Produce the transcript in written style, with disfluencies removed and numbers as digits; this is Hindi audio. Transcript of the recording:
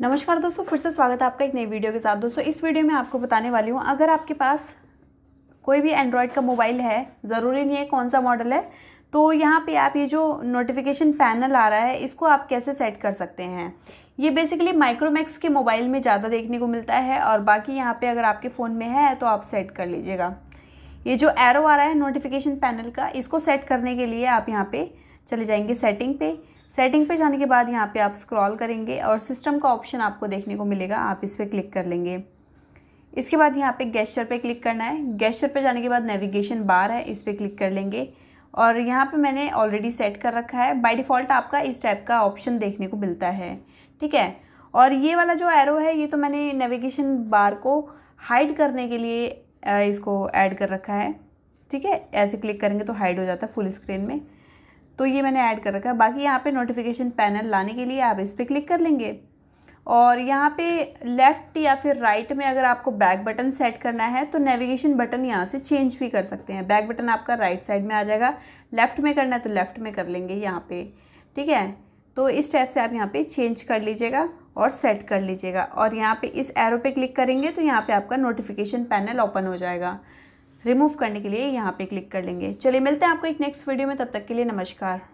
नमस्कार दोस्तों, फिर से स्वागत है आपका एक नई वीडियो के साथ। दोस्तों इस वीडियो में आपको बताने वाली हूँ, अगर आपके पास कोई भी एंड्रॉयड का मोबाइल है, ज़रूरी नहीं है कौन सा मॉडल है, तो यहाँ पे आप ये जो नोटिफिकेशन पैनल आ रहा है इसको आप कैसे सेट कर सकते हैं। ये बेसिकली माइक्रोमैक्स के मोबाइल में ज़्यादा देखने को मिलता है और बाकी यहाँ पर अगर आपके फ़ोन में है तो आप सेट कर लीजिएगा। ये जो एरो आ रहा है नोटिफिकेशन पैनल का, इसको सेट करने के लिए आप यहाँ पर चले जाएँगे सेटिंग पे। सेटिंग पे जाने के बाद यहाँ पे आप स्क्रॉल करेंगे और सिस्टम का ऑप्शन आपको देखने को मिलेगा, आप इस पर क्लिक कर लेंगे। इसके बाद यहाँ पे गेस्चर पे क्लिक करना है। गेस्चर पे जाने के बाद नेविगेशन बार है, इस पर क्लिक कर लेंगे और यहाँ पे मैंने ऑलरेडी सेट कर रखा है। बाय डिफ़ॉल्ट आपका इस टाइप का ऑप्शन देखने को मिलता है, ठीक है। और ये वाला जो एरो है ये तो मैंने नेविगेशन बार को हाइड करने के लिए इसको ऐड कर रखा है, ठीक है। ऐसे क्लिक करेंगे तो हाइड हो जाता है फुल स्क्रीन में, तो ये मैंने ऐड कर रखा है। बाकी यहाँ पे नोटिफिकेशन पैनल लाने के लिए आप इस पर क्लिक कर लेंगे और यहाँ पे लेफ़्ट या फिर राइट में अगर आपको बैक बटन सेट करना है तो नेविगेशन बटन यहाँ से चेंज भी कर सकते हैं। बैक बटन आपका राइट साइड में आ जाएगा, लेफ़्ट में करना है तो लेफ़्ट में कर लेंगे यहाँ पे, ठीक है। तो इस टाइप से आप यहाँ पे चेंज कर लीजिएगा और सेट कर लीजिएगा। और यहाँ पर इस एरो पे क्लिक करेंगे तो यहाँ पर आपका नोटिफिकेशन पैनल ओपन हो जाएगा। रिमूव करने के लिए यहाँ पे क्लिक कर लेंगे। चलिए मिलते हैं आपको एक नेक्स्ट वीडियो में, तब तक के लिए नमस्कार।